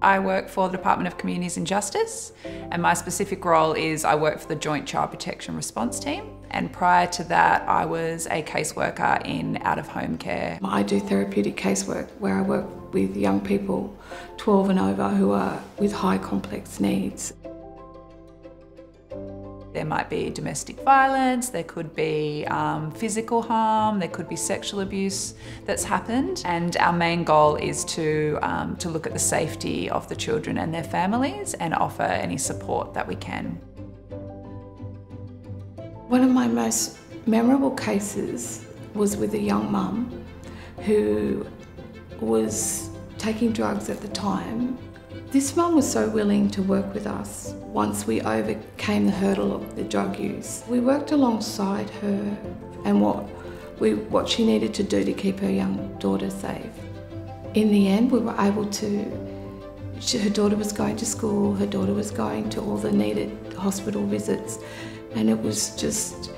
I work for the Department of Communities and Justice, and my specific role is I work for the Joint Child Protection Response Team. And prior to that, I was a caseworker in out-of-home care. I do therapeutic casework where I work with young people 12 and over who are with high complex needs. There might be domestic violence, there could be physical harm, there could be sexual abuse that's happened. And our main goal is to look at the safety of the children and their families and offer any support that we can. One of my most memorable cases was with a young mum who was taking drugs at the time. This mum was so willing to work with us once we overcame the hurdle of the drug use. We worked alongside her and what she needed to do to keep her young daughter safe. In the end, we were able to, her daughter was going to school, her daughter was going to all the needed hospital visits, and it was just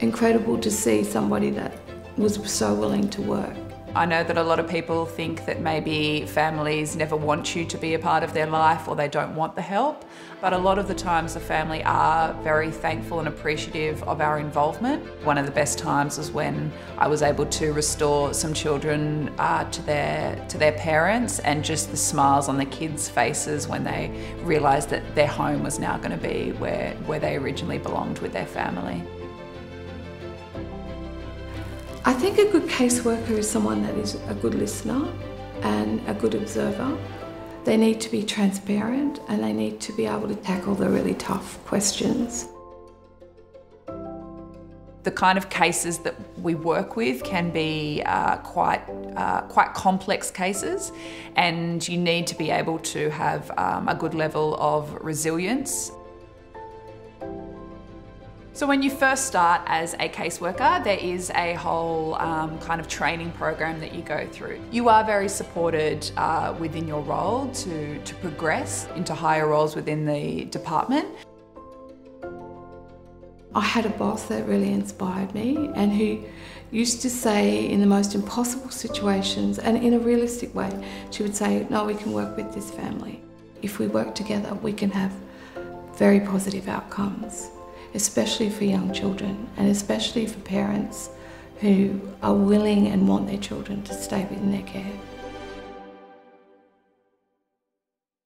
incredible to see somebody that was so willing to work. I know that a lot of people think that maybe families never want you to be a part of their life or they don't want the help, but a lot of the times the family are very thankful and appreciative of our involvement. One of the best times was when I was able to restore some children to their parents, and just the smiles on the kids' faces when they realised that their home was now going to be where they originally belonged with their family. I think a good caseworker is someone that is a good listener and a good observer. They need to be transparent and they need to be able to tackle the really tough questions. The kind of cases that we work with can be quite complex cases, and you need to be able to have a good level of resilience. So when you first start as a caseworker, there is a whole kind of training program that you go through. You are very supported within your role to progress into higher roles within the department. I had a boss that really inspired me and who used to say in the most impossible situations and in a realistic way, she would say, no, we can work with this family. If we work together, we can have very positive outcomes, especially for young children and especially for parents who are willing and want their children to stay within their care.